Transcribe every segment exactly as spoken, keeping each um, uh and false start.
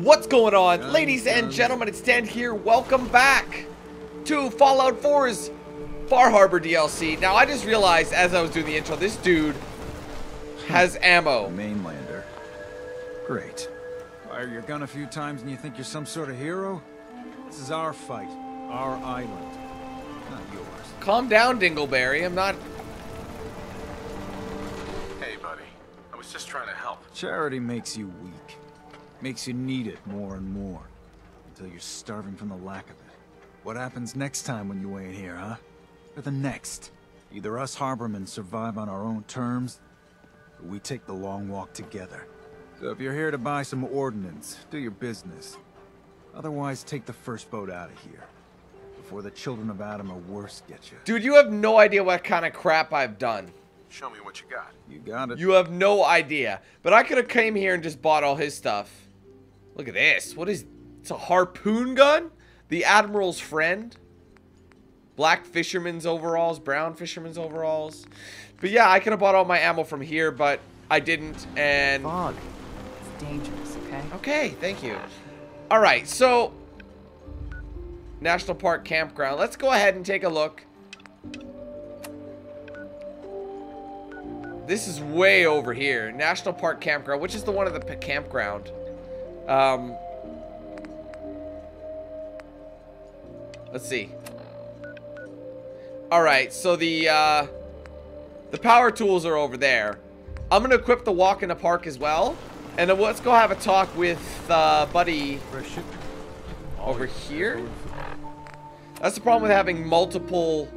What's going on, ladies and gentlemen? It's Dan here. Welcome back to Fallout four's Far Harbor D L C. Now, I just realized as I was doing the intro, this dude has ammo. Mainlander. Great. Fire your gun a few times and you think you're some sort of hero? This is our fight, our island, not yours. Calm down, Dingleberry. I'm not... Hey, buddy. I was just trying to help. Charity makes you weak. Makes you need it more and more, until you're starving from the lack of it. What happens next time when you ain't here, huh? Or the next? Either us Harbormen survive on our own terms, or we take the long walk together. So if you're here to buy some ordnance, do your business. Otherwise, take the first boat out of here, before the Children of Adam or worse get you. Dude, you have no idea what kind of crap I've done. Show me what you got. You got it. You have no idea. But I could have came here and just bought all his stuff. Look at this. What is... It's a harpoon gun? The Admiral's friend? Black fisherman's overalls? Brown fisherman's overalls? But yeah, I could have bought all my ammo from here, but I didn't, and... Fog. It's dangerous, okay? Okay, thank you. Alright, so... National Park Campground. Let's go ahead and take a look. This is way over here. National Park Campground, which is the one at the campground. Um, let's see. Alright, so the uh, the power tools are over there. I'm going to equip the walk in the park as well. And then let's go have a talk with uh, Buddy over here. That's the problem with having multiple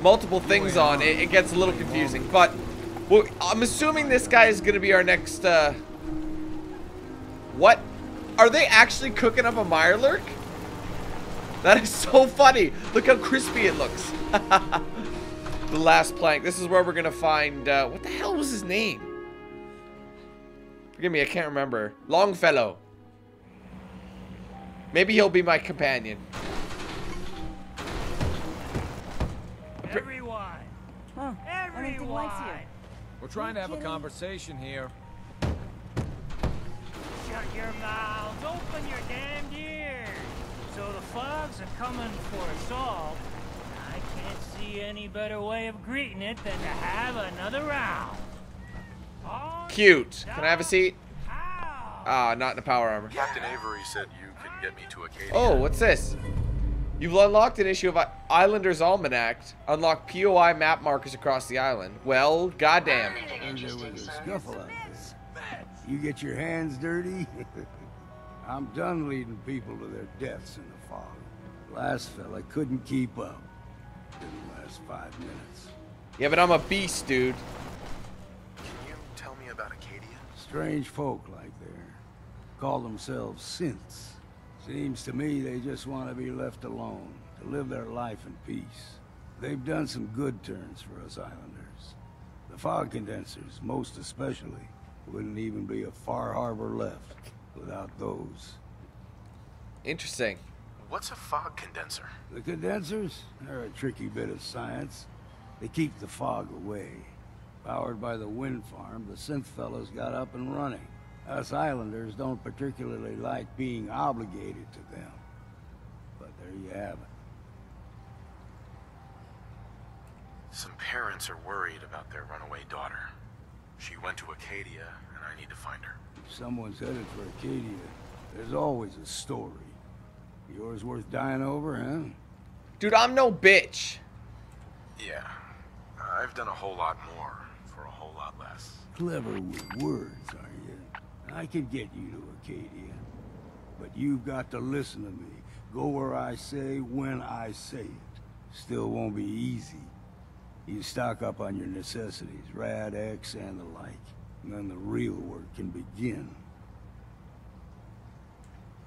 multiple things on. It, it gets a little confusing, but... Well, I'm assuming this guy is going to be our next, uh... What? Are they actually cooking up a Mirelurk? That is so funny. Look how crispy it looks. The last plank. This is where we're going to find, uh... What the hell was his name? Forgive me, I can't remember. Longfellow. Maybe he'll be my companion. Everyone. Huh. Everyone likes you. We're trying to have a conversation here. Shut your mouths, open your damned ears. So the fogs are coming for us all. I can't see any better way of greeting it than to have another round. All Cute. Can I have a seat? Ah, uh, not in the power armor. Captain Avery said you can get me to Acadia. Oh, what's this? You've unlocked an issue of Islander's Almanac. Unlock P O I map markers across the island. Well, goddamn. You get your hands dirty? I'm done leading people to their deaths in the fog. Last fella couldn't keep up. Didn't last five minutes. Yeah, but I'm a beast, dude. Can you tell me about Acadia? Strange folk like there. Call themselves synths. Seems to me they just want to be left alone, to live their life in peace. They've done some good turns for us islanders. The fog condensers, most especially, wouldn't even be a Far Harbor left without those. Interesting. What's a fog condenser? The condensers? They're a tricky bit of science. They keep the fog away. Powered by the wind farm, the synth fellas got up and running. Us islanders don't particularly like being obligated to them. But there you have it. Some parents are worried about their runaway daughter. She went to Acadia, and I need to find her. If someone's headed for Acadia, there's always a story. Yours worth dying over, huh? Dude, I'm no bitch. Yeah. I've done a whole lot more for a whole lot less. Clever with words, are you? I could get you to Acadia, but you've got to listen to me. Go where I say, when I say it. Still won't be easy. You stock up on your necessities, rad X and the like, and then the real work can begin.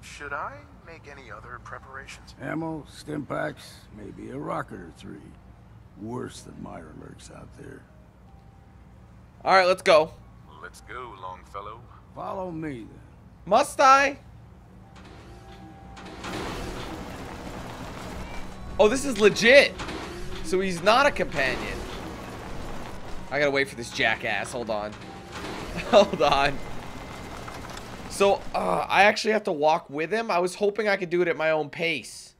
Should I make any other preparations? Ammo, stim packs, maybe a rocket or three. Worse than Mirelurks out there. All right, let's go. Let's go, Longfellow. Follow me, then. Must I? Oh, this is legit. So he's not a companion. I gotta wait for this jackass. Hold on. Hold on. So, uh, I actually have to walk with him. I was hoping I could do it at my own pace.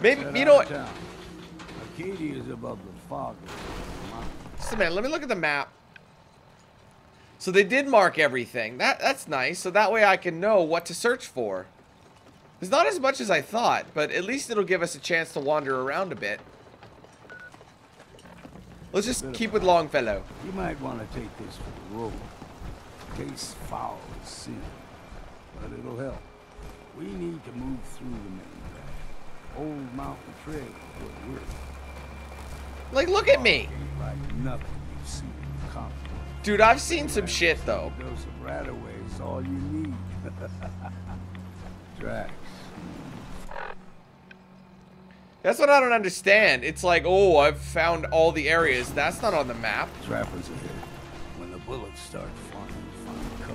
Maybe, you know what? Acadia is above the fog. Just a minute, let me look at the map. So they did mark everything. That That's nice, so that way I can know what to search for. It's not as much as I thought, but at least it'll give us a chance to wander around a bit. Let's just keep with Longfellow. You might want to take this for the road. Case foul is sin, but it'll help. We need to move through the main path. Old mountain trail would work. Like, look at me. Like nothing you've seen in conflict. Dude, I've seen some shit though. Those rataways, all you need. Tracks. That's what I don't understand. It's like, oh, I've found all the areas. That's not on the map. Trappers ahead. When the bullets start flying, find cover.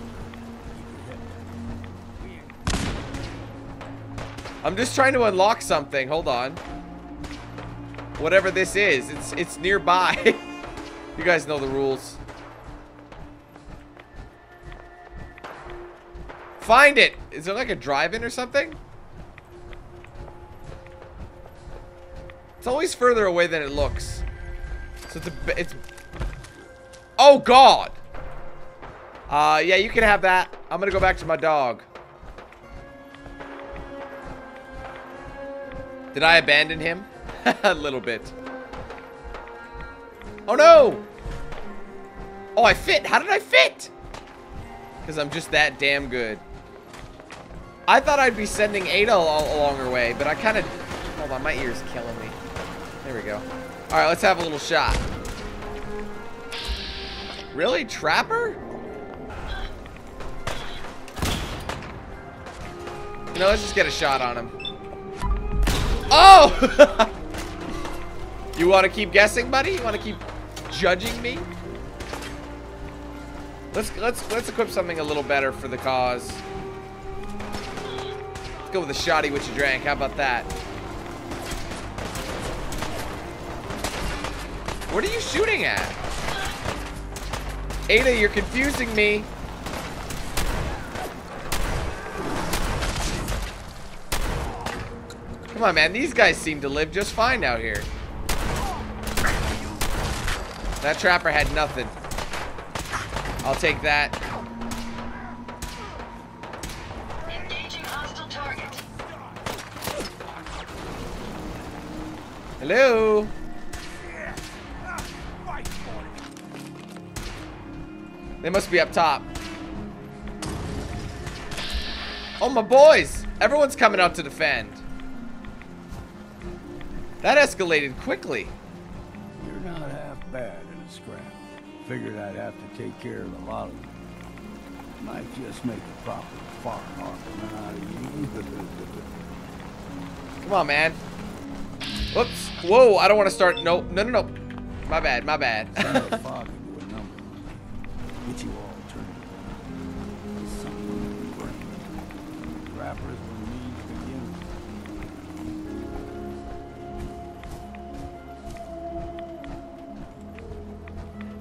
I'm just trying to unlock something. Hold on. Whatever this is, it's it's nearby. You guys know the rules. Find it. Is there like a drive-in or something? It's always further away than it looks. So it's a, it's. Oh God. Uh, yeah, you can have that. I'm gonna go back to my dog. Did I abandon him? A little bit. Oh no! Oh, I fit! How did I fit? Because I'm just that damn good. I thought I'd be sending Ada all along her way, but I kind of... Hold on, my ear's killing me. There we go. Alright, let's have a little shot. Really? Trapper? You know, let's just get a shot on him. Oh! You want to keep guessing, buddy? You want to keep judging me? Let's let's let's equip something a little better for the cause. Let's go with a shoddy which you drank. How about that? What are you shooting at? Ada, you're confusing me. Come on, man. These guys seem to live just fine out here. That trapper had nothing. I'll take that. Engaging hostile target. Hello. They must be up top. Oh, my boys. Everyone's coming out to defend. That escalated quickly. You're not half bad. Scrap. Figured I'd have to take care of a lot of them. Might just make a proper Far Harbor out of you. Come on, man. Whoops. Whoa, I don't want to start. No, no, no, no. My bad, my bad.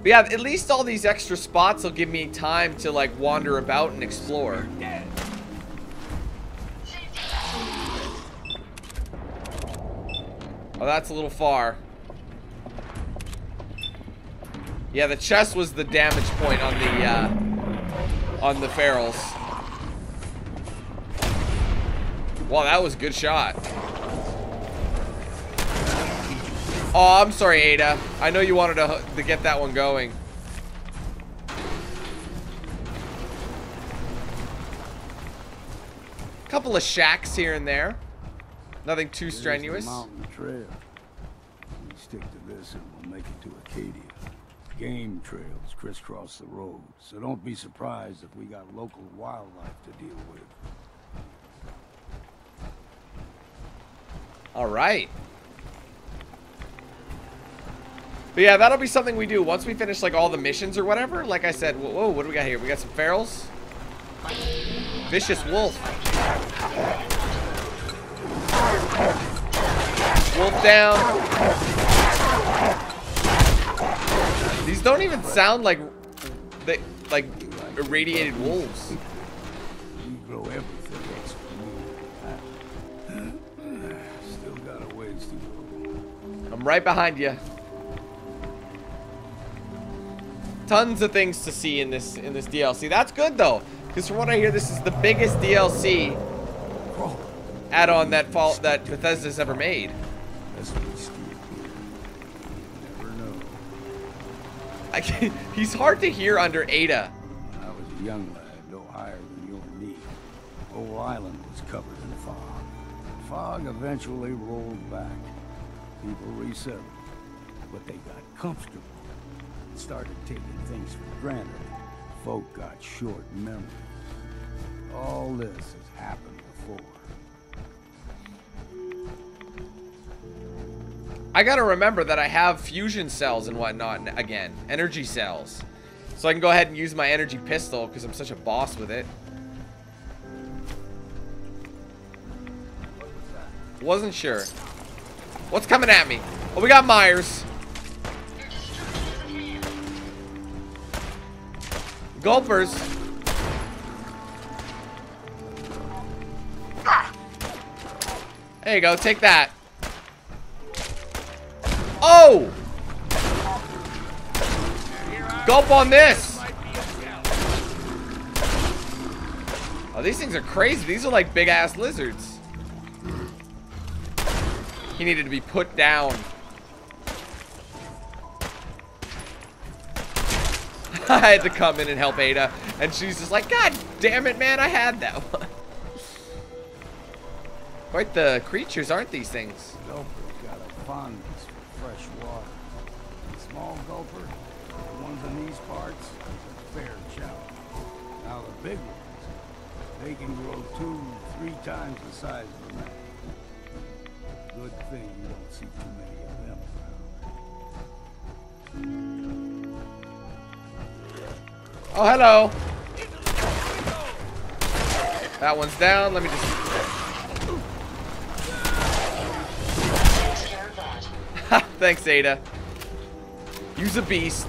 But yeah, at least all these extra spots will give me time to like wander about and explore. Oh, that's a little far. Yeah, the chest was the damage point on the uh, on the ferals. Wow, that was a good shot. Oh, I'm sorry, Ada. I know you wanted to, to get that one going. Couple of shacks here and there. Nothing too strenuous. The mountain trail. We stick to this and we'll make it to Acadia. Game trails crisscross the road, so don't be surprised if we got local wildlife to deal with. All right. But yeah, that'll be something we do once we finish like all the missions or whatever. Like I said, whoa, whoa, what do we got here? We got some ferals. Vicious wolf. Wolf down. These don't even sound like, they, like irradiated wolves. grow everything that's cool. Still got a ways to go. I'm right behind you. Tons of things to see in this in this D L C. That's good though, because from what I hear, this is the biggest D L C add-on that fall that Bethesda's ever made. That's what he's never know. I can't, he's hard to hear under Ada. When I was a young lad, no higher than your knee. The whole island was covered in fog. The fog eventually rolled back. People resettled, but they got comfortable. Started taking things for granted. Folk got short memories. All this has happened before. I gotta remember that I have fusion cells and whatnot again. Energy cells. So I can go ahead and use my energy pistol because I'm such a boss with it. What was that? Wasn't sure. What's coming at me? Oh, we got Myers. Gulpers. There you go. Take that. Oh! Gulp on this. Oh, these things are crazy. These are like big ass lizards. He needed to be put down. I had to come in and help Ada, and she's just like, God damn it, man, I had that one. Quite the creatures, aren't these things? Gulper got a fondness for fresh water. Small gulper, the ones in these parts, is a fair challenge. Now the big ones, they can grow two, three times the size of a man. Good thing you don't see too many of them around. Oh, hello. That one's down. Let me just... Ha! Thanks, Ada. Use a beast.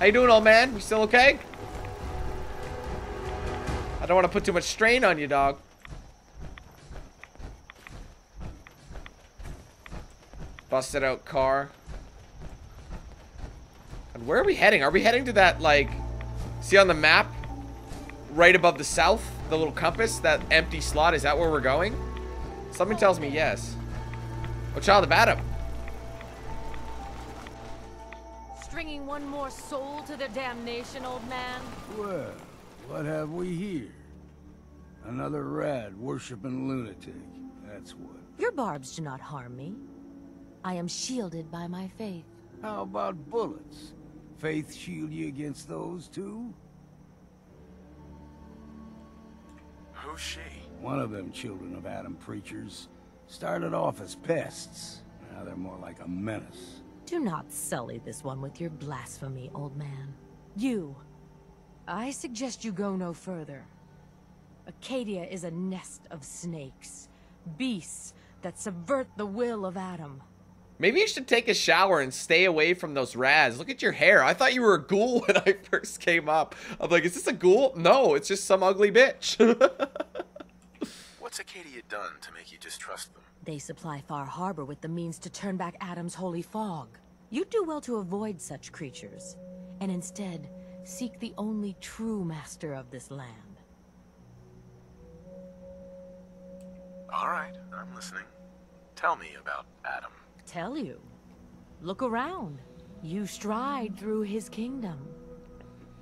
How you doing, old man? You still okay? I don't want to put too much strain on you, dog. Busted out car. And where are we heading? Are we heading to that, like, see on the map? Right above the south? The little compass? That empty slot? Is that where we're going? Something tells me yes. Oh, Child of Adam. Stringing one more soul to their damnation, old man. Well, what have we here? Another rad worshiping lunatic. That's what. Your barbs do not harm me. I am shielded by my faith. How about bullets? Faith shield you against those two? Who's she? One of them Children of Adam preachers. Started off as pests. Now they're more like a menace. Do not sully this one with your blasphemy, old man. You. I suggest you go no further. Acadia is a nest of snakes. Beasts that subvert the will of Adam. Maybe you should take a shower and stay away from those rads. Look at your hair. I thought you were a ghoul when I first came up. I'm like, is this a ghoul? No, it's just some ugly bitch. What's Acadia done to make you distrust them? They supply Far Harbor with the means to turn back Adam's holy fog. You'd do well to avoid such creatures, and instead seek the only true master of this land. All right, I'm listening. Tell me about Adam. Tell you. Look around. You stride through his kingdom.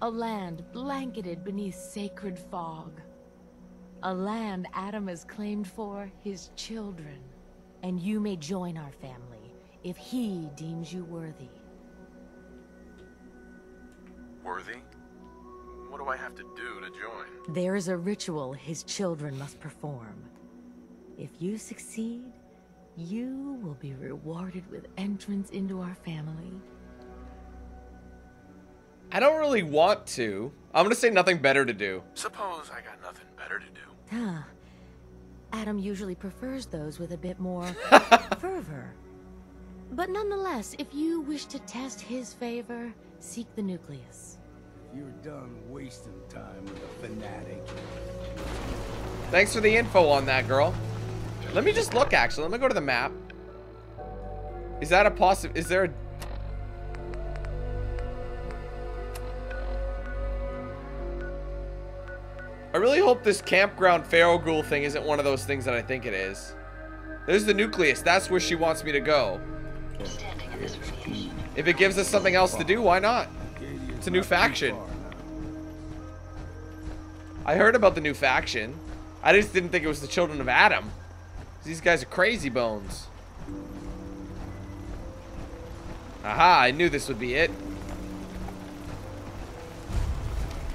A land blanketed beneath sacred fog. A land Adam has claimed for his children. And you may join our family if he deems you worthy. Worthy? What do I have to do to join? There is a ritual his children must perform. If you succeed, you will be rewarded with entrance into our family. I don't really want to. I'm gonna say nothing better to do. Suppose I got nothing better to do. Huh. Adam usually prefers those with a bit more fervor. But nonetheless, if you wish to test his favor, seek the nucleus. You're done wasting time with a fanatic. Thanks for the info on that, girl. Let me just look, actually. Let me go to the map. Is that a possible... Is there a... I really hope this campground Pharaoh Ghoul thing isn't one of those things that I think it is. There's the nucleus. That's where she wants me to go. If it gives us something else to do, why not? It's a new faction. I heard about the new faction. I just didn't think it was the Children of Adam. These guys are crazy bones. Aha, I knew this would be it.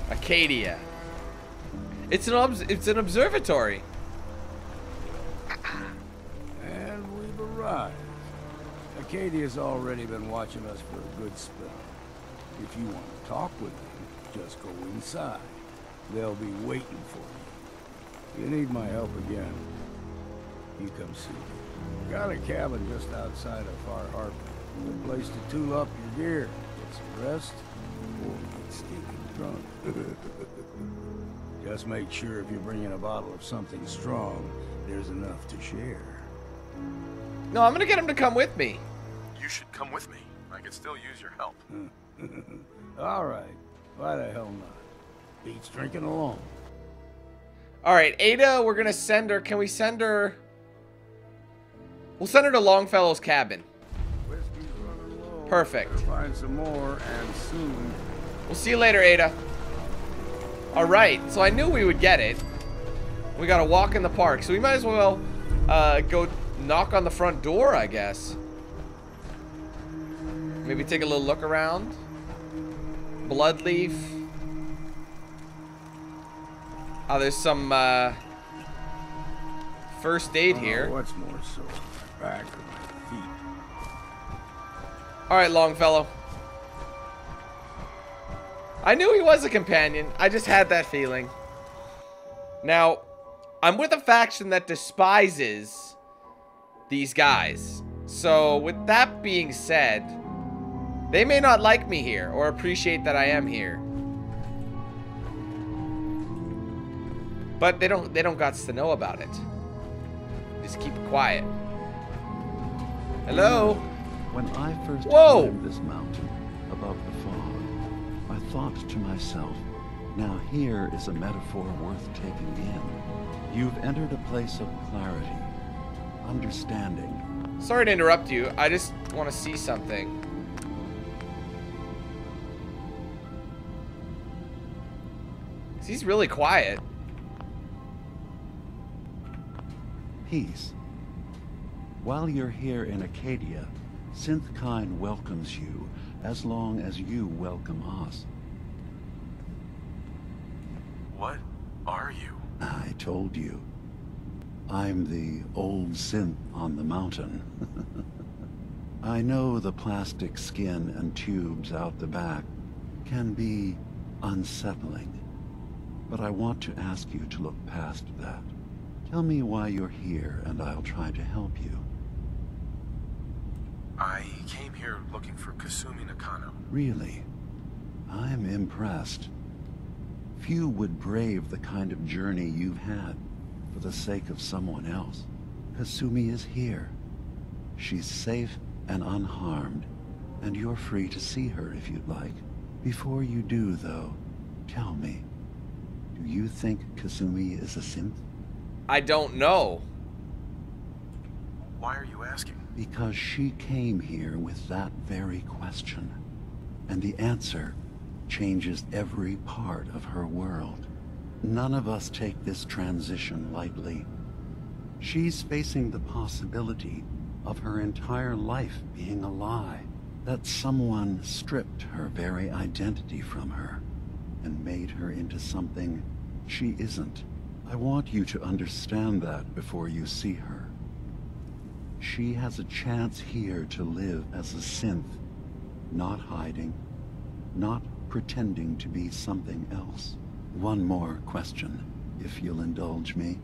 Acadia. It's an obs it's an observatory. And we've arrived. Acadia's already been watching us for a good spell. If you want to talk with them, just go inside. They'll be waiting for you. You need my help again. You come see me. Got a cabin just outside of Far Harbor. A place to tool up your gear. Get some rest, or get stinking drunk. Just make sure if you're bringing a bottle of something strong, there's enough to share. No, I'm gonna get him to come with me. You should come with me. I could still use your help. All right. Why the hell not? Beats drinking alone. All right, Ada, we're gonna send her. Can we send her? We'll send her to Longfellow's cabin. Whiskey's running low. Perfect. Better find some more and soon. We'll see you later, Ada. Alright, so I knew we would get it. We got a walk in the park, so we might as well uh, go knock on the front door, I guess. Maybe take a little look around. Bloodleaf. Oh, there's some uh, first aid here. Oh, what's more so? My back or my feet? Alright, Longfellow. I knew he was a companion. I just had that feeling. Now, I'm with a faction that despises these guys. So, with that being said, they may not like me here or appreciate that I am here. But they don't they don't gots to know about it. Just keep it quiet. Hello? When I first climbed this mountain above the fog, I thought to myself, now here is a metaphor worth taking in. You've entered a place of clarity, understanding. Sorry to interrupt you. I just want to see something. He's really quiet. Peace. While you're here in Acadia, Synthkind welcomes you. As long as you welcome us. What are you? I told you. I'm the old synth on the mountain. I know the plastic skin and tubes out the back can be unsettling. But I want to ask you to look past that. Tell me why you're here and I'll try to help you. I came here looking for Kasumi Nakano. Really? I'm impressed. Few would brave the kind of journey you've had for the sake of someone else. Kasumi is here. She's safe and unharmed, and you're free to see her if you'd like. Before you do, though, tell me, do you think Kasumi is a synth? I don't know. Why are you asking? Because she came here with that very question, and the answer changes every part of her world. None of us take this transition lightly. She's facing the possibility of her entire life being a lie, that someone stripped her very identity from her and made her into something she isn't. I want you to understand that before you see her. She has a chance here to live as a synth, not hiding, not pretending to be something else. One more question, if you'll indulge me.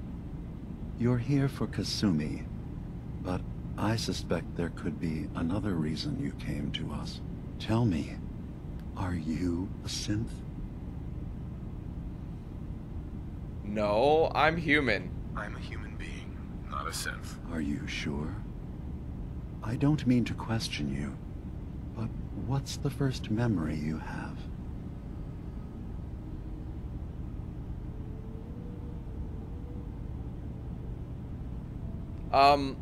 You're here for Kasumi, but I suspect there could be another reason you came to us. Tell me, are you a synth? No, I'm human. I'm a human being, not a synth. Are you sure? I don't mean to question you, but what's the first memory you have? Um,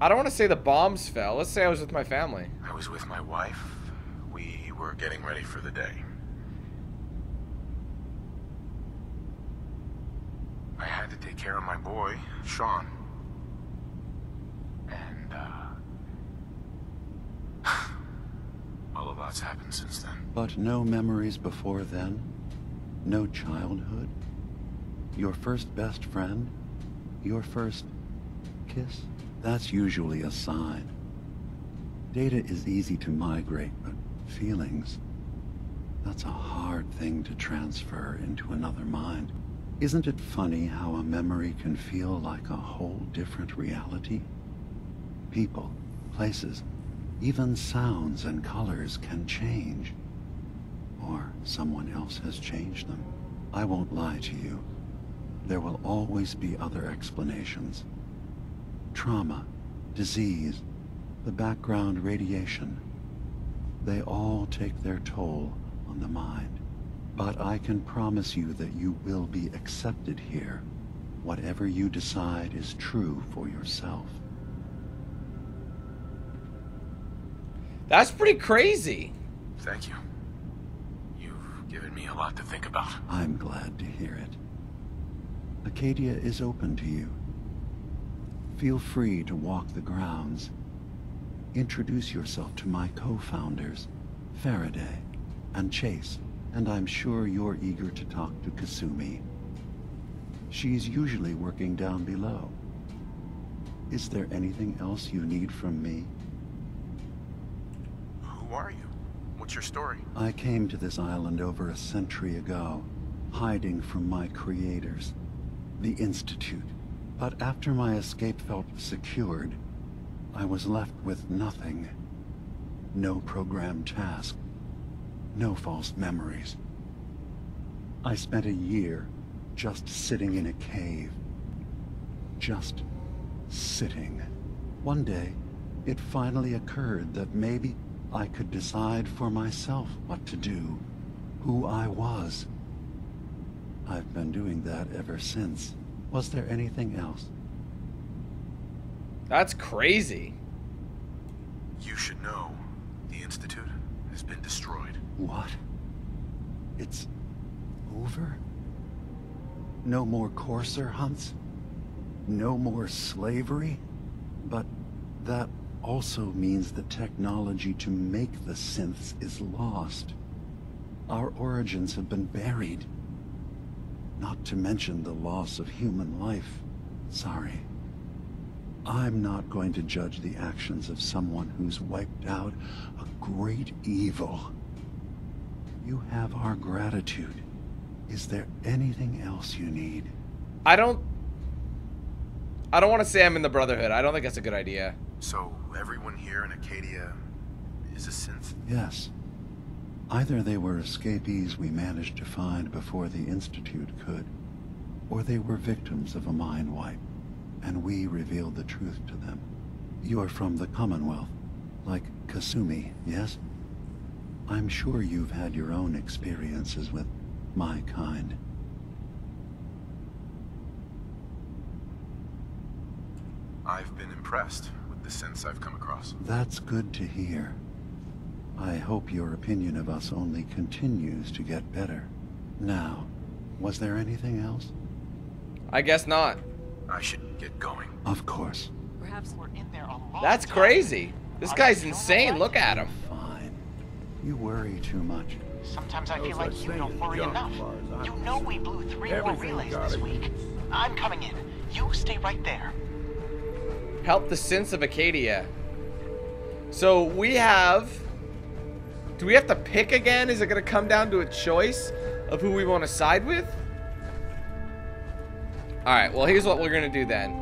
I don't want to say the bombs fell. Let's say I was with my family. I was with my wife. We were getting ready for the day. I had to take care of my boy, Sean. And, uh... well, a lot's happened since then. But no memories before then? No childhood? Your first best friend? Your first... kiss? That's usually a sign. Data is easy to migrate, but feelings... that's a hard thing to transfer into another mind. Isn't it funny how a memory can feel like a whole different reality? People, places, even sounds and colors can change. Or someone else has changed them. I won't lie to you. There will always be other explanations. Trauma, disease, the background radiation. They all take their toll on the mind. But I can promise you that you will be accepted here. Whatever you decide is true for yourself. That's pretty crazy. Thank you. You've given me a lot to think about. I'm glad to hear it. Acadia is open to you. Feel free to walk the grounds. Introduce yourself to my co-founders, Faraday and Chase. And I'm sure you're eager to talk to Kasumi. She's usually working down below. Is there anything else you need from me? Who are you? What's your story? I came to this island over a century ago, hiding from my creators, the Institute. But after my escape felt secured, I was left with nothing. No programmed task. No false memories. I spent a year just sitting in a cave. Just sitting. One day, it finally occurred that maybe I could decide for myself what to do, who I was. I've been doing that ever since. Was there anything else? That's crazy. You should know the Institute has been destroyed. What? It's over? No more corsair hunts? No more slavery? But that also means the technology to make the synths is lost. Our origins have been buried. Not to mention the loss of human life. Sorry. I'm not going to judge the actions of someone who's wiped out a great evil. You have our gratitude. Is there anything else you need? I don't... I don't want to say I'm in the Brotherhood. I don't think that's a good idea. So everyone here in Acadia is a synth? Yes. Either they were escapees we managed to find before the Institute could, or they were victims of a mind wipe, and we revealed the truth to them. You're from the Commonwealth, like Kasumi, yes? I'm sure you've had your own experiences with my kind. I've been impressed with the sense I've come across. That's good to hear. I hope your opinion of us only continues to get better. Now, was there anything else? I guess not. I should get going. Of course. Perhaps we're in there a long time. That's crazy. This guy's insane. Look at him. Fine. You worry too much. Sometimes I feel like you don't worry enough. You know we blew three more relays this week. I'm coming in. You stay right there. Help the synths of Acadia. So we have... do we have to pick again? Is it going to come down to a choice of who we want to side with? Alright, well, here's what we're going to do then.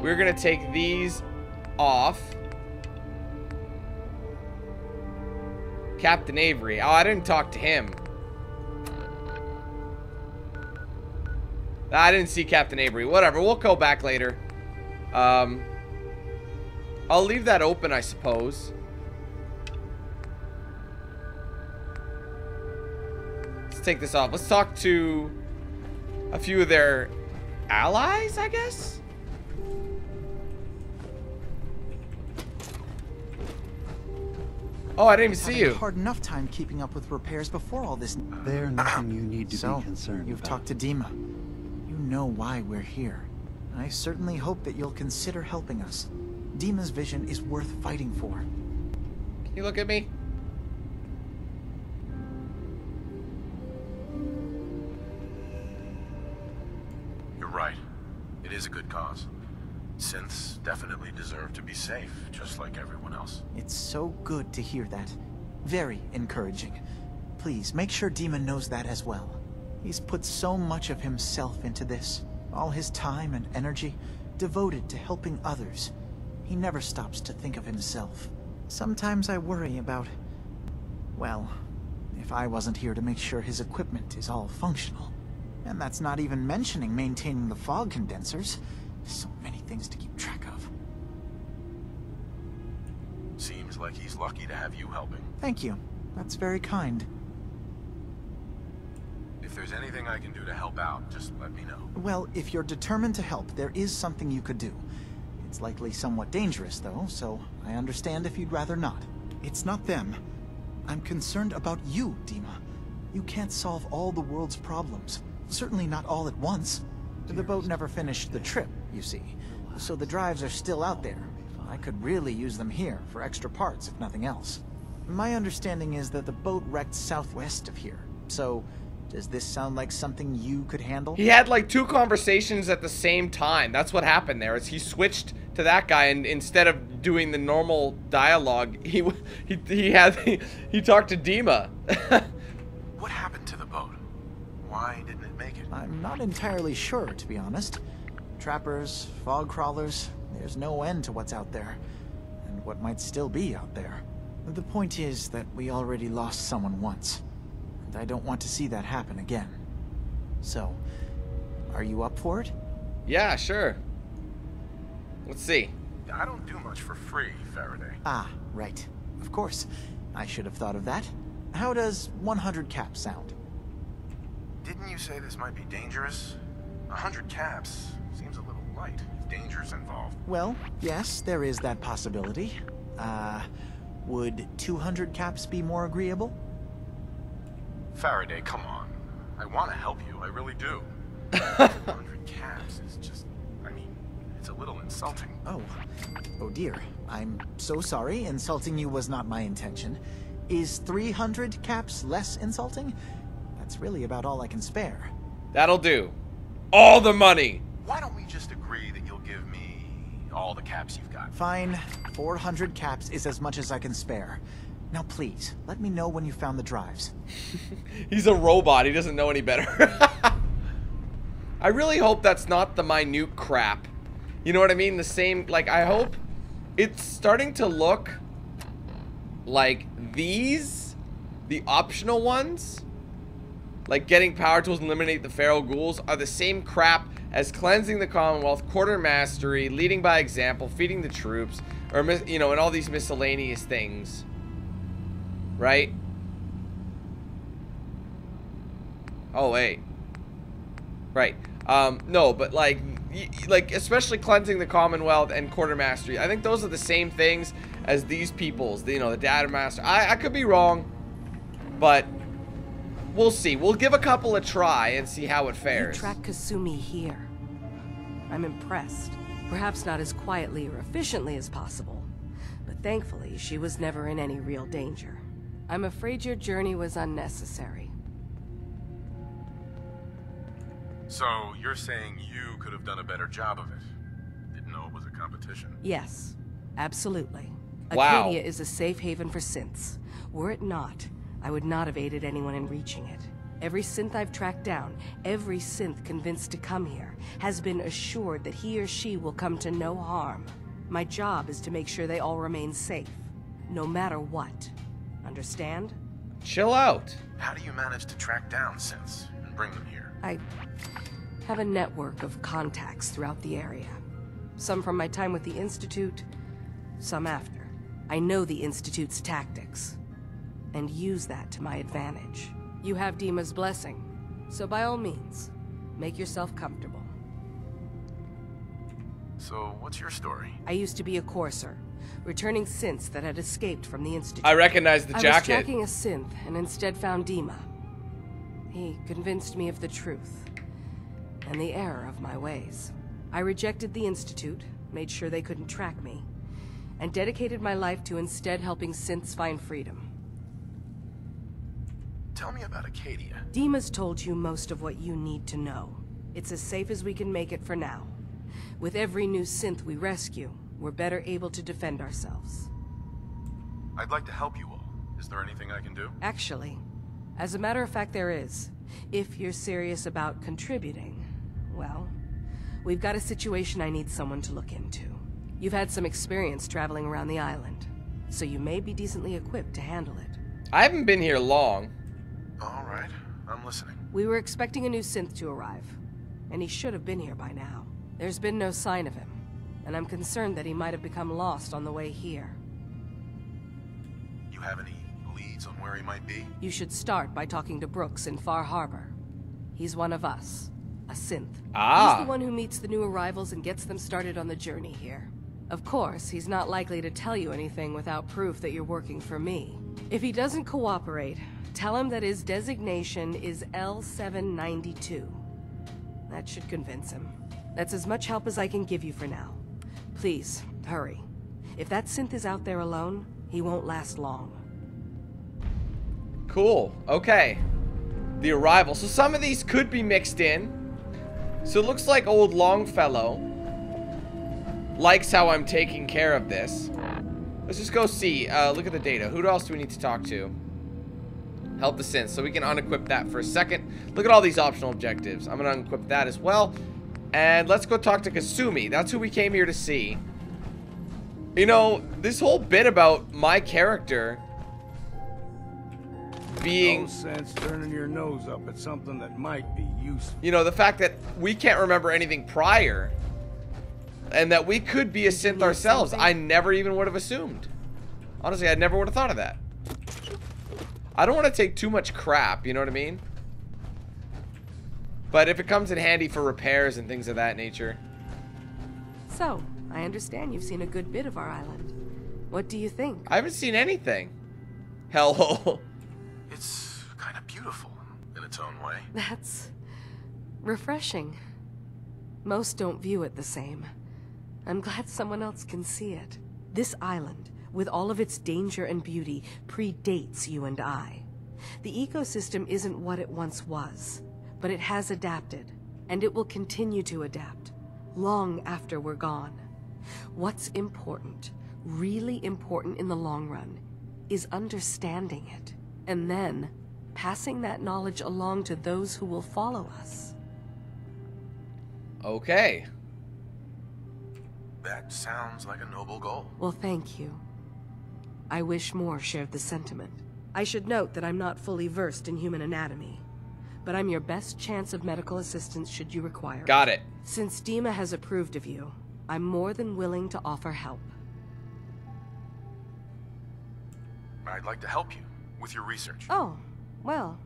We're going to take these off. Captain Avery. Oh, I didn't talk to him. I didn't see Captain Avery. Whatever, we'll go back later. Um, I'll leave that open, I suppose. Let's take this off. Let's talk to a few of their allies, I guess? Oh, I didn't even see you. Hard enough time keeping up with repairs before all this. There's nothing you need to so, be concerned you've about. Talked to Dima. You know why we're here. I certainly hope that you'll consider helping us. Dima's vision is worth fighting for. Can you look at me? You're right. It is a good cause. Synths definitely deserve to be safe, just like everyone else. It's so good to hear that. Very encouraging. Please, make sure Dima knows that as well. He's put so much of himself into this. All his time and energy, devoted to helping others. He never stops to think of himself. Sometimes I worry about... well, if I wasn't here to make sure his equipment is all functional. And that's not even mentioning maintaining the fog condensers. So many things to keep track of. Seems like he's lucky to have you helping. Thank you. That's very kind. If there's anything I can do to help out, just let me know. Well, if you're determined to help, there is something you could do. It's likely somewhat dangerous, though, so I understand if you'd rather not. It's not them. I'm concerned about you, Dima. You can't solve all the world's problems. Certainly not all at once. The boat never finished the trip, you see. So the drives are still out there. I could really use them here for extra parts, if nothing else. My understanding is that the boat wrecked southwest of here, so... does this sound like something you could handle? He had like two conversations at the same time. That's what happened there. Is he switched to that guy, and instead of doing the normal dialogue, he he, he had he, he talked to Dima. What happened to the boat? Why didn't it make it? I'm not entirely sure, to be honest. Trappers, fog crawlers, there's no end to what's out there, and what might still be out there. The point is that we already lost someone once. I don't want to see that happen again. So, are you up for it? Yeah, sure. Let's see. I don't do much for free, Faraday. Ah, right. Of course. I should have thought of that. How does one hundred cap sound? Didn't you say this might be dangerous? one hundred caps seems a little light if danger's involved. Well, yes, there is that possibility. Uh, would two hundred caps be more agreeable? Faraday, come on. I want to help you. I really do. one hundred caps is just... I mean, it's a little insulting. Oh. Oh, dear. I'm so sorry. Insulting you was not my intention. Is three hundred caps less insulting? That's really about all I can spare. That'll do. All the money! Why don't we just agree that you'll give me all the caps you've got? Fine. four hundred caps is as much as I can spare. Now please, let me know when you found the drives. He's a robot, he doesn't know any better. I really hope that's not the minute crap. You know what I mean? The same, like, I hope it's starting to look like these, the optional ones, like getting power tools and eliminate the feral ghouls, are the same crap as cleansing the Commonwealth, quarter mastery, leading by example, feeding the troops, or, you know, and all these miscellaneous things. Right? Oh, wait. Right. Um, no, but like, like especially cleansing the Commonwealth and quarter mastery. I think those are the same things as these people's, you know, the data master. I, I could be wrong, but we'll see. We'll give a couple a try and see how it fares. You track Kasumi here. I'm impressed. Perhaps not as quietly or efficiently as possible, but thankfully she was never in any real danger. I'm afraid your journey was unnecessary. So, you're saying you could have done a better job of it? Didn't know it was a competition? Yes, absolutely. Wow. Acadia is a safe haven for synths. Were it not, I would not have aided anyone in reaching it. Every synth I've tracked down, every synth convinced to come here, has been assured that he or she will come to no harm. My job is to make sure they all remain safe, no matter what. Understand? Chill out. How do you manage to track down synths and bring them here? I have a network of contacts throughout the area. Some from my time with the Institute, some after. I know the Institute's tactics, and use that to my advantage. You have Dima's blessing, so by all means, make yourself comfortable. So, what's your story? I used to be a courser, returning synths that had escaped from the Institute. I recognize the jacket. I was tracking a synth and instead found Dima. He convinced me of the truth and the error of my ways. I rejected the Institute, made sure they couldn't track me, and dedicated my life to instead helping synths find freedom. Tell me about Acadia. Dima's told you most of what you need to know. It's as safe as we can make it for now. With every new synth we rescue, we're better able to defend ourselves. I'd like to help you all. Is there anything I can do? Actually, as a matter of fact, there is. If you're serious about contributing, well, we've got a situation I need someone to look into. You've had some experience traveling around the island, so you may be decently equipped to handle it. I haven't been here long. All right, I'm listening. We were expecting a new synth to arrive, and he should have been here by now. There's been no sign of him, and I'm concerned that he might have become lost on the way here. You have any leads on where he might be? You should start by talking to Brooks in Far Harbor. He's one of us, a synth. Ah. He's the one who meets the new arrivals and gets them started on the journey here. Of course, he's not likely to tell you anything without proof that you're working for me. If he doesn't cooperate, tell him that his designation is L seven ninety-two. That should convince him. That's as much help as I can give you for now. Please, hurry. If that synth is out there alone, he won't last long. Cool. Okay. The arrival. So some of these could be mixed in. So it looks like old Longfellow likes how I'm taking care of this. Let's just go see. Uh, look at the data. Who else do we need to talk to? Help the synth. So we can unequip that for a second. Look at all these optional objectives. I'm going to unequip that as well. And let's go talk to Kasumi. That's who we came here to see. You know, this whole bit about my character being... No sense turning your nose up at something that might be useful. You know, the fact that we can't remember anything prior. And that we could be a synth ourselves. I never even would have assumed. Honestly, I never would have thought of that. I don't want to take too much crap, you know what I mean? But if it comes in handy for repairs and things of that nature. So, I understand you've seen a good bit of our island. What do you think? I haven't seen anything. Hellhole. It's kind of beautiful in its own way. That's refreshing. Most don't view it the same. I'm glad someone else can see it. This island, with all of its danger and beauty, predates you and I. The ecosystem isn't what it once was. But it has adapted, and it will continue to adapt, long after we're gone. What's important, really important in the long run, is understanding it, and then passing that knowledge along to those who will follow us. Okay. That sounds like a noble goal. Well, thank you. I wish more shared the sentiment. I should note that I'm not fully versed in human anatomy. But I'm your best chance of medical assistance should you require it. Got it. Since Dima has approved of you, I'm more than willing to offer help. I'd like to help you with your research. Oh, well,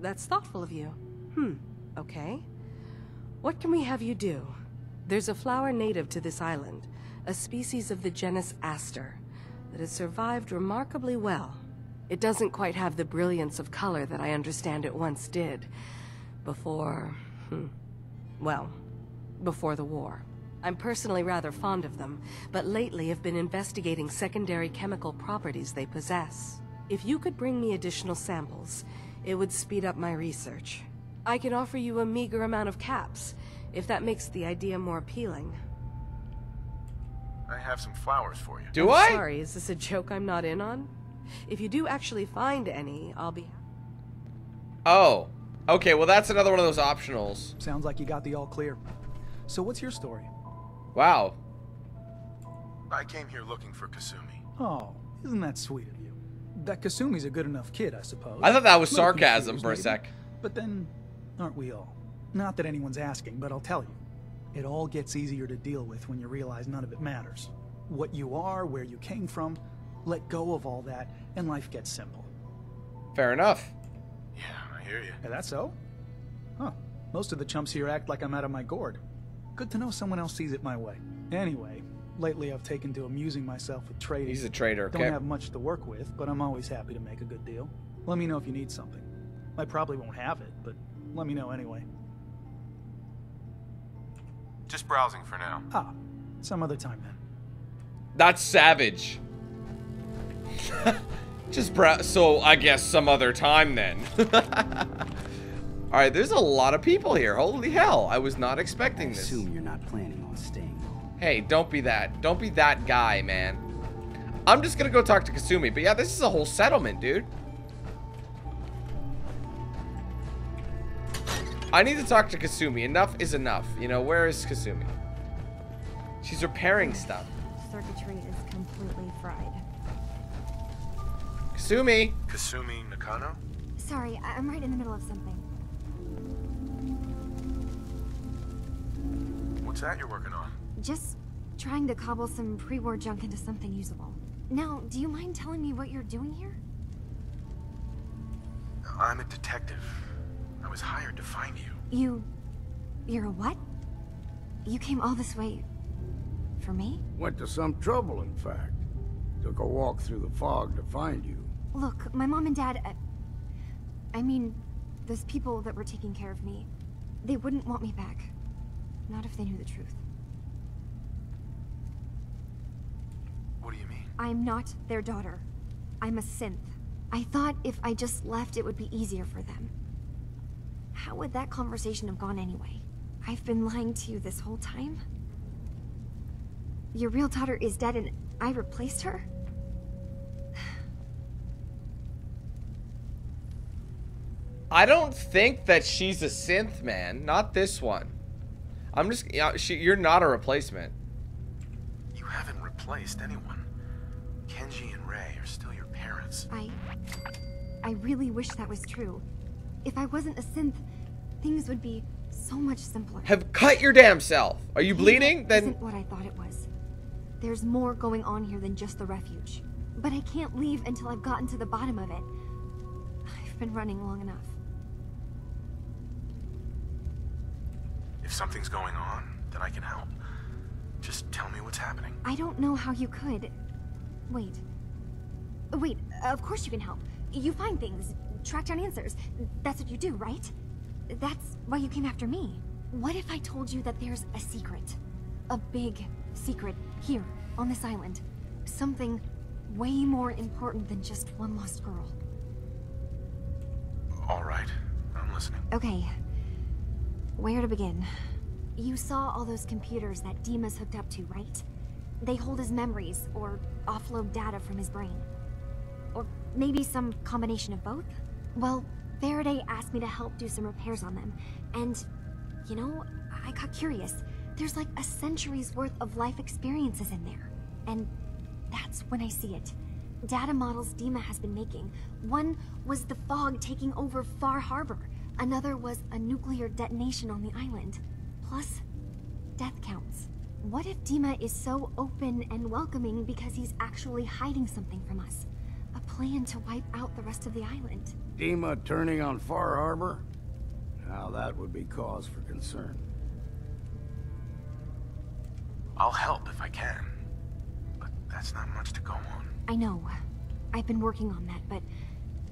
that's thoughtful of you. Hmm, okay. What can we have you do? There's a flower native to this island, a species of the genus Aster, that has survived remarkably well. It doesn't quite have the brilliance of color that I understand it once did. Before... Hmm, well, before the war. I'm personally rather fond of them, but lately have been investigating secondary chemical properties they possess. If you could bring me additional samples, it would speed up my research. I can offer you a meager amount of caps, if that makes the idea more appealing. I have some flowers for you. Do I? I'm sorry, is this a joke I'm not in on? If you do actually find any, I'll be... Oh. Okay, well that's another one of those optionals. Sounds like you got the all clear. So what's your story? Wow. I came here looking for Kasumi. Oh, isn't that sweet of you? That Kasumi's a good enough kid, I suppose. I thought that was sarcasm for a sec. But then, aren't we all? Not that anyone's asking, but I'll tell you. It all gets easier to deal with when you realize none of it matters. What you are, where you came from, let go of all that, and life gets simple. Fair enough. Yeah, I hear you. Is that so? Huh. Most of the chumps here act like I'm out of my gourd. Good to know someone else sees it my way. Anyway, lately I've taken to amusing myself with trading. He's a trader, okay. Don't have much to work with, but I'm always happy to make a good deal. Let me know if you need something. I probably won't have it, but let me know anyway. Just browsing for now. Ah, some other time then. That's savage. Just brow- so I guess some other time then. Alright, there's a lot of people here. Holy hell, I was not expecting this. I assume you're not planning on staying home. Hey, don't be that. Don't be that guy, man. I'm just gonna go talk to Kasumi, but yeah, this is a whole settlement, dude. I need to talk to Kasumi. Enough is enough. You know, where is Kasumi? She's repairing stuff. Circuitry is completely fried. Kasumi! Kasumi Nakano? Sorry, I'm right in the middle of something. What's that you're working on? Just trying to cobble some pre-war junk into something usable. Now, do you mind telling me what you're doing here? I'm a detective. I was hired to find you. You... you're a what? You came all this way... for me? Went to some trouble, in fact. Took a walk through the fog to find you. Look, my mom and dad... Uh, I mean, those people that were taking care of me, they wouldn't want me back. Not if they knew the truth. What do you mean? I'm not their daughter. I'm a synth. I thought if I just left, it would be easier for them. How would that conversation have gone anyway? I've been lying to you this whole time? Your real daughter is dead and I replaced her? I don't think that she's a synth, man. Not this one. I'm just... You know, she, you're not a replacement. You haven't replaced anyone. Kenji and Ray are still your parents. I... I really wish that was true. If I wasn't a synth, things would be so much simpler. Have cut your damn self. Are you bleeding? That isn't what I thought it was. There's more going on here than just the refuge. But I can't leave until I've gotten to the bottom of it. I've been running long enough. If something's going on, then I can help. Just tell me what's happening. I don't know how you could. Wait. Wait, of course you can help. You find things. Track down answers. That's what you do, right? That's why you came after me. What if I told you that there's a secret? A big secret here on this island. Something way more important than just one lost girl. All right. I'm listening. Okay. Where to begin? You saw all those computers that Dima's hooked up to, right? They hold his memories or offload data from his brain. Or maybe some combination of both? Well, Faraday asked me to help do some repairs on them, and, you know, I got curious. There's like a century's worth of life experiences in there, and that's when I see it. Data models Dima has been making. One was the fog taking over Far Harbor. Another was a nuclear detonation on the island. Plus, death counts. What if Dima is so open and welcoming because he's actually hiding something from us? A plan to wipe out the rest of the island. Dima turning on Far Harbor? Now that would be cause for concern. I'll help if I can, but that's not much to go on. I know. I've been working on that, but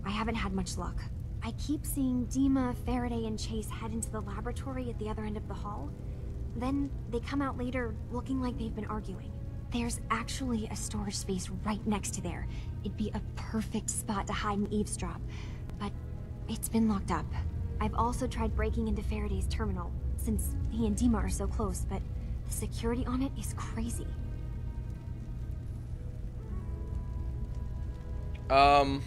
I haven't had much luck. I keep seeing Dima, Faraday, and Chase head into the laboratory at the other end of the hall. Then they come out later looking like they've been arguing. There's actually a storage space right next to there. It'd be a perfect spot to hide and eavesdrop, but it's been locked up. I've also tried breaking into Faraday's terminal, since he and Dima are so close, but the security on it is crazy. Um...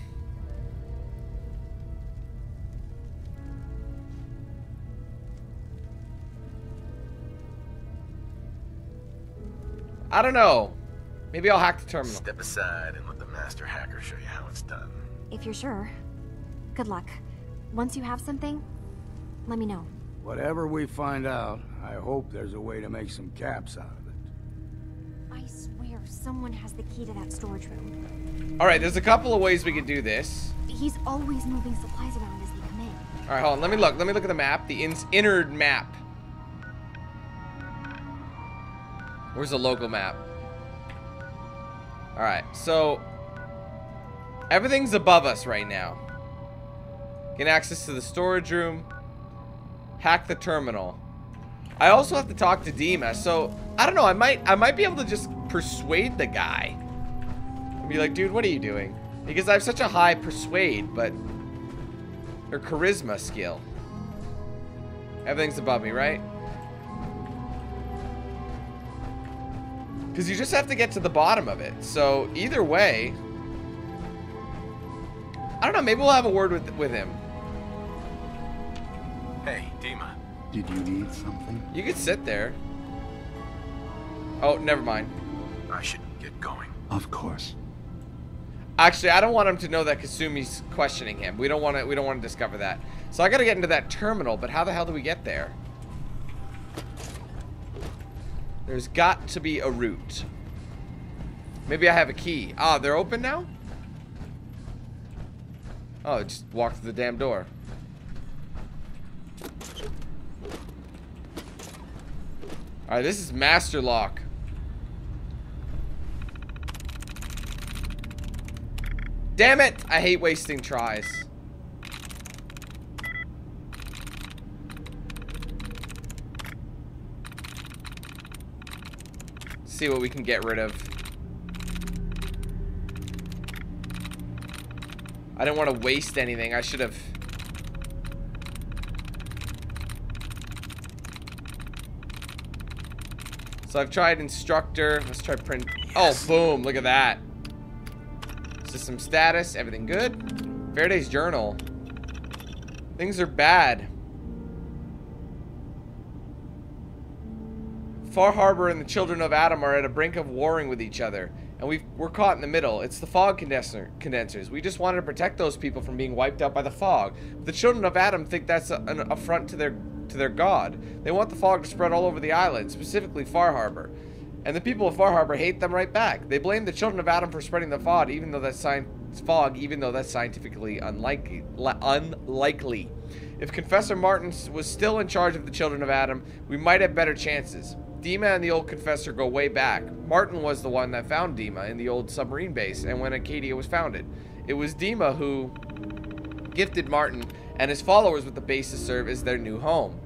I don't know. Maybe I'll hack the terminal. Step aside and let the master hacker show you how it's done. If you're sure. Good luck. Once you have something, let me know. Whatever we find out, I hope there's a way to make some caps out of it. I swear someone has the key to that storage room. Alright, there's a couple of ways we can do this. He's always moving supplies around as they come in. Alright, hold on. Let me look. Let me look at the map. The in inner map. Where's the local map? Alright, so... everything's above us right now. Get access to the storage room. Hack the terminal. I also have to talk to Dima, so I don't know. I might, I might be able to just persuade the guy. And be like, dude, what are you doing? Because I have such a high persuade, but or charisma skill. Everything's above me, right? Because you just have to get to the bottom of it. So either way. I don't know, maybe we'll have a word with with him. Hey, Dima. Did you need something? You could sit there. Oh, never mind. I should get going. Of course. Actually, I don't want him to know that Kasumi's questioning him. We don't want to we don't want to discover that. So I got to get into that terminal, but how the hell do we get there? There's got to be a route. Maybe I have a key. Ah, they're open now? Oh, just walk through the damn door. Alright, this is Master Lock. Damn it! I hate wasting tries. See what we can get rid of. I didn't want to waste anything. I should have. So I've tried instructor. Let's try print. Yes. Oh, boom. Look at that. System status. Everything good? Faraday's journal. Things are bad. Far Harbor and the Children of Adam are at a brink of warring with each other. And we've, we're caught in the middle. It's the fog condenser, condensers. We just wanted to protect those people from being wiped out by the fog. But the Children of Adam think that's a, an affront to their to their god. They want the fog to spread all over the island, specifically Far Harbor. And the people of Far Harbor hate them right back. They blame the Children of Adam for spreading the fog, even though that's, fog, even though that's scientifically unlikely. unlikely. If Confessor Martin was still in charge of the Children of Adam, we might have better chances. Dima and the old Confessor go way back. Martin was the one that found Dima in the old submarine base and when Acadia was founded. It was Dima who gifted Martin and his followers with the base to serve as their new home.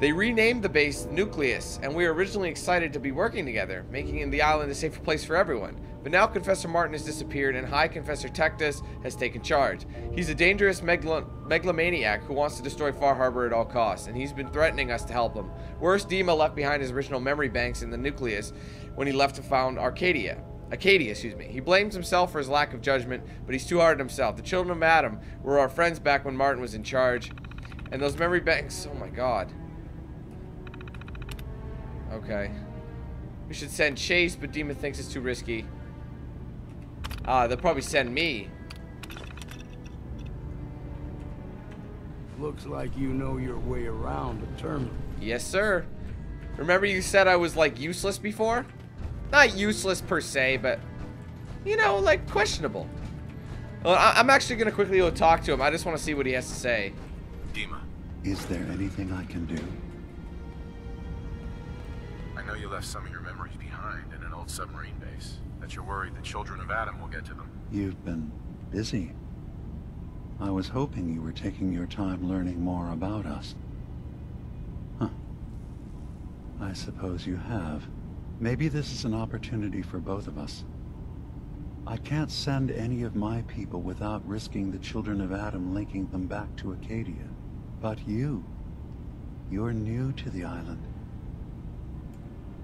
They renamed the base Nucleus, and we were originally excited to be working together, making the island a safer place for everyone. But now Confessor Martin has disappeared and High Confessor Tectus has taken charge. He's a dangerous megalo megalomaniac who wants to destroy Far Harbor at all costs, and he's been threatening us to help him. Worse, Dima left behind his original memory banks in the Nucleus when he left to found Arcadia. Acadia, excuse me. He blames himself for his lack of judgment, but he's too hard on himself. The Children of Adam were our friends back when Martin was in charge. And those memory banks, oh my god. Okay. We should send Chase, but Dima thinks it's too risky. Ah, uh, they'll probably send me. Looks like you know your way around the terminal. Yes, sir. Remember you said I was, like, useless before? Not useless per se, but, you know, like, questionable. Well, I I'm actually going to quickly go talk to him. I just want to see what he has to say. Dima. Is there anything I can do? I know you left some of your memories behind in an old submarine base. That you're worried the Children of Adam will get to them. You've been busy. I was hoping you were taking your time learning more about us. Huh. I suppose you have. Maybe this is an opportunity for both of us. I can't send any of my people without risking the Children of Adam linking them back to Acadia. But you, you're new to the island.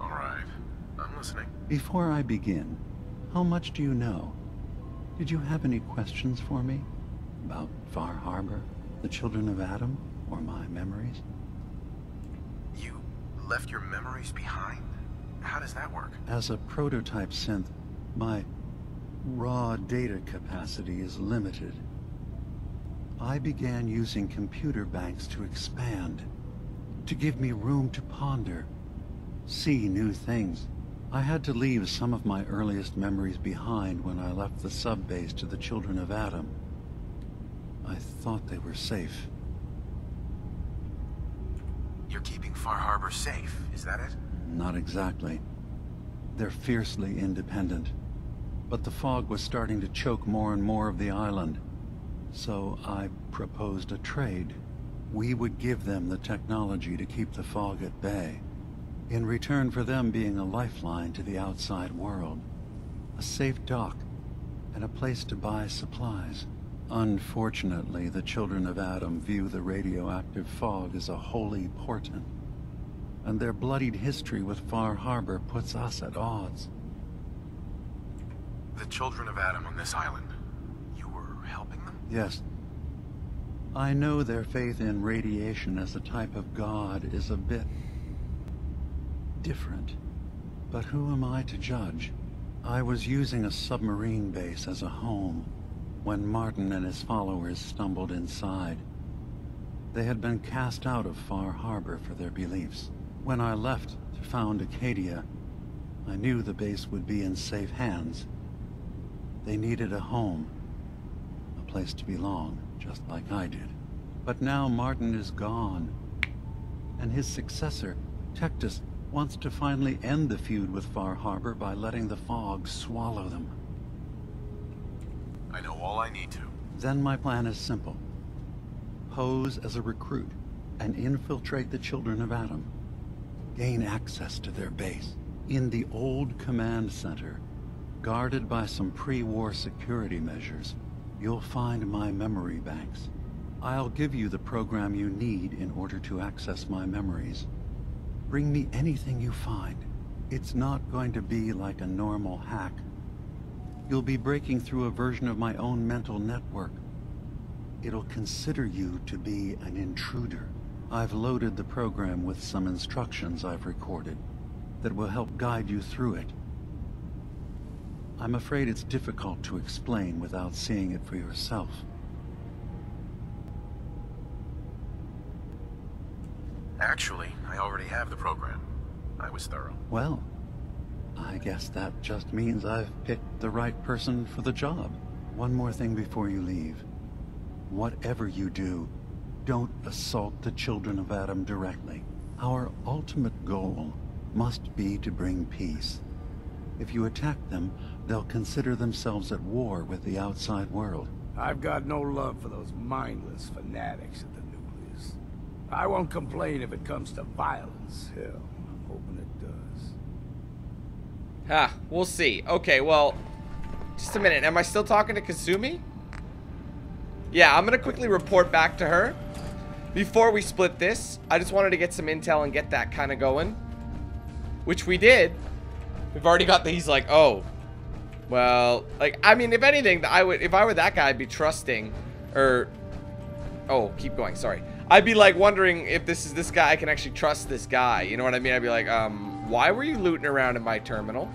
All right. I'm listening. Before I begin, how much do you know? Did you have any questions for me? About Far Harbor, the Children of Adam, or my memories? You left your memories behind? How does that work? As a prototype synth, my raw data capacity is limited. I began using computer banks to expand, to give me room to ponder, see new things. I had to leave some of my earliest memories behind when I left the sub-base to the Children of Adam. I thought they were safe. You're keeping Far Harbor safe, is that it? Not exactly. They're fiercely independent. But the fog was starting to choke more and more of the island. So I proposed a trade. We would give them the technology to keep the fog at bay, in return for them being a lifeline to the outside world. A safe dock, and a place to buy supplies. Unfortunately, the Children of Adam view the radioactive fog as a holy portent, and their bloodied history with Far Harbor puts us at odds. The Children of Adam on this island, you were helping them? Yes. I know their faith in radiation as a type of god is a bit different, but who am I to judge? I was using a submarine base as a home when Martin and his followers stumbled inside. They had been cast out of Far Harbor for their beliefs. When I left to found Acadia, I knew the base would be in safe hands. They needed a home, a place to belong, just like I did. But now Martin is gone, and his successor, Tectus, wants to finally end the feud with Far Harbor by letting the fog swallow them. I know all I need to. Then my plan is simple. Pose as a recruit and infiltrate the Children of Adam. Gain access to their base in the old command center, guarded by some pre-war security measures. You'll find my memory banks. I'll give you the program you need in order to access my memories. Bring me anything you find. It's not going to be like a normal hack. You'll be breaking through a version of my own mental network. It'll consider you to be an intruder. I've loaded the program with some instructions I've recorded that will help guide you through it. I'm afraid it's difficult to explain without seeing it for yourself. Actually, I already have the program. I was thorough. Well, I guess that just means I've picked the right person for the job. One more thing before you leave. Whatever you do, don't assault the Children of Adam directly. Our ultimate goal must be to bring peace. If you attack them, they'll consider themselves at war with the outside world. I've got no love for those mindless fanatics at the nucleus. I won't complain if it comes to violence. Hell, I'm hoping it does. Ha, ah, we'll see. Okay, well, just a minute. Am I still talking to Kasumi? Yeah, I'm gonna quickly report back to her. Before we split this, I just wanted to get some intel and get that kind of going, which we did. We've already got the, he's like, oh, well, like, I mean, if anything, I would, if I were that guy, I'd be trusting, or, oh, keep going, sorry. I'd be, like, wondering if this is this guy, I can actually trust this guy, you know what I mean? I'd be like, um, why were you looting around in my terminal?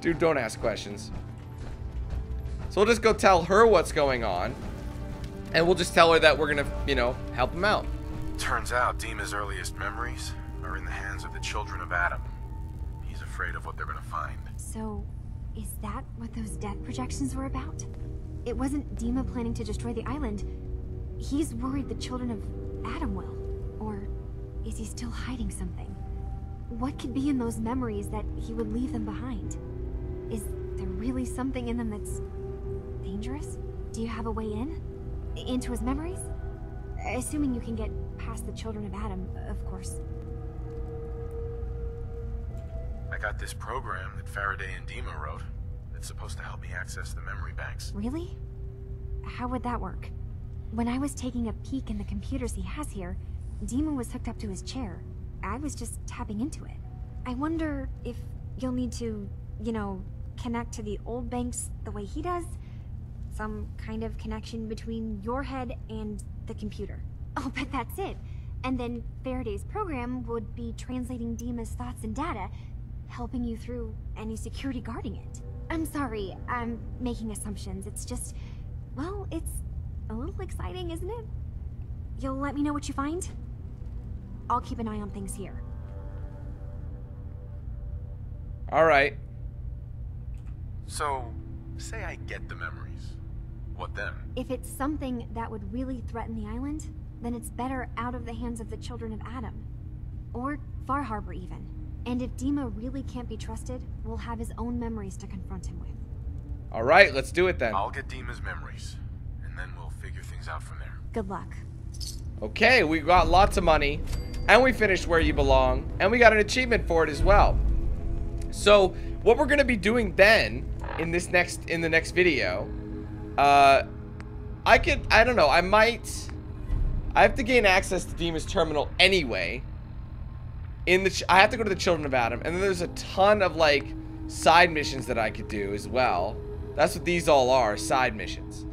Dude, don't ask questions. So we'll just go tell her what's going on, and we'll just tell her that we're gonna, you know, help him out. Turns out Dima's earliest memories are in the hands of the Children of Adam. Afraid of what they're gonna find. So, is that what those death projections were about? It wasn't Dima planning to destroy the island. He's worried the Children of Adam will. Or is he still hiding something? What could be in those memories that he would leave them behind? Is there really something in them that's dangerous? Do you have a way in? Into his memories? Assuming you can get past the Children of Adam, of course. I got this program that Faraday and Dima wrote. It's supposed to help me access the memory banks. Really? How would that work? When I was taking a peek in the computers he has here, Dima was hooked up to his chair. I was just tapping into it. I wonder if you'll need to, you know, connect to the old banks the way he does? Some kind of connection between your head and the computer. Oh, but that's it. And then Faraday's program would be translating Dima's thoughts and data, helping you through any security guarding it. I'm sorry, I'm making assumptions. It's just, well, it's a little exciting, isn't it? You'll let me know what you find? I'll keep an eye on things here. All right. So, say I get the memories. What then? If it's something that would really threaten the island, then it's better out of the hands of the Children of Adam. Or Far Harbor, even. And if Dima really can't be trusted, we'll have his own memories to confront him with. All right, let's do it then. I'll get Dima's memories, and then we'll figure things out from there. Good luck. Okay, we got lots of money, and we finished Where You Belong, and we got an achievement for it as well. So, what we're going to be doing then, in this next, in the next video, uh, I could, I don't know, I might, I have to gain access to Dima's terminal anyway. In the, I have to go to the Children of Adam, and then there's a ton of like side missions that I could do as well. That's what these all are, side missions.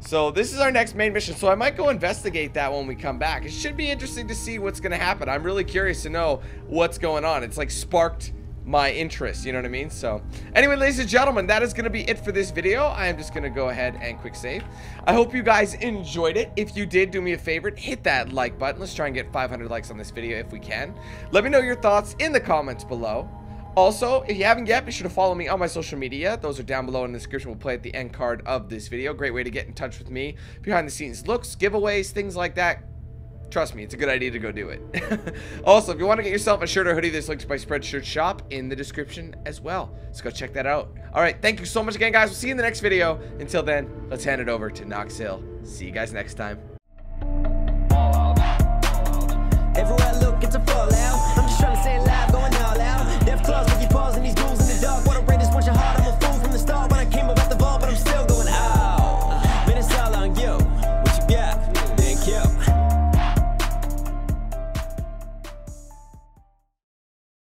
So this is our next main mission, so I might go investigate that when we come back. It should be interesting to see what's gonna happen. I'm really curious to know what's going on. It's like sparked my interest, you know what I mean? So anyway, ladies and gentlemen, that is gonna be it for this video. I am just gonna go ahead and quick save. I hope you guys enjoyed it. If you did, do me a favor, hit that like button. Let's try and get five hundred likes on this video if we can. Let me know your thoughts in the comments below. Also, if you haven't yet, be sure to follow me on my social media. Those are down below in the description. We'll play at the end card of this video. Great way to get in touch with me. Behind the scenes looks, giveaways, things like that. Trust me, it's a good idea to go do it. Also, if you want to get yourself a shirt or hoodie, this link's by Spreadshirt Shop in the description as well. Let's go check that out. All right, thank you so much again, guys. We'll see you in the next video. Until then, let's hand it over to Noxhill. See you guys next time.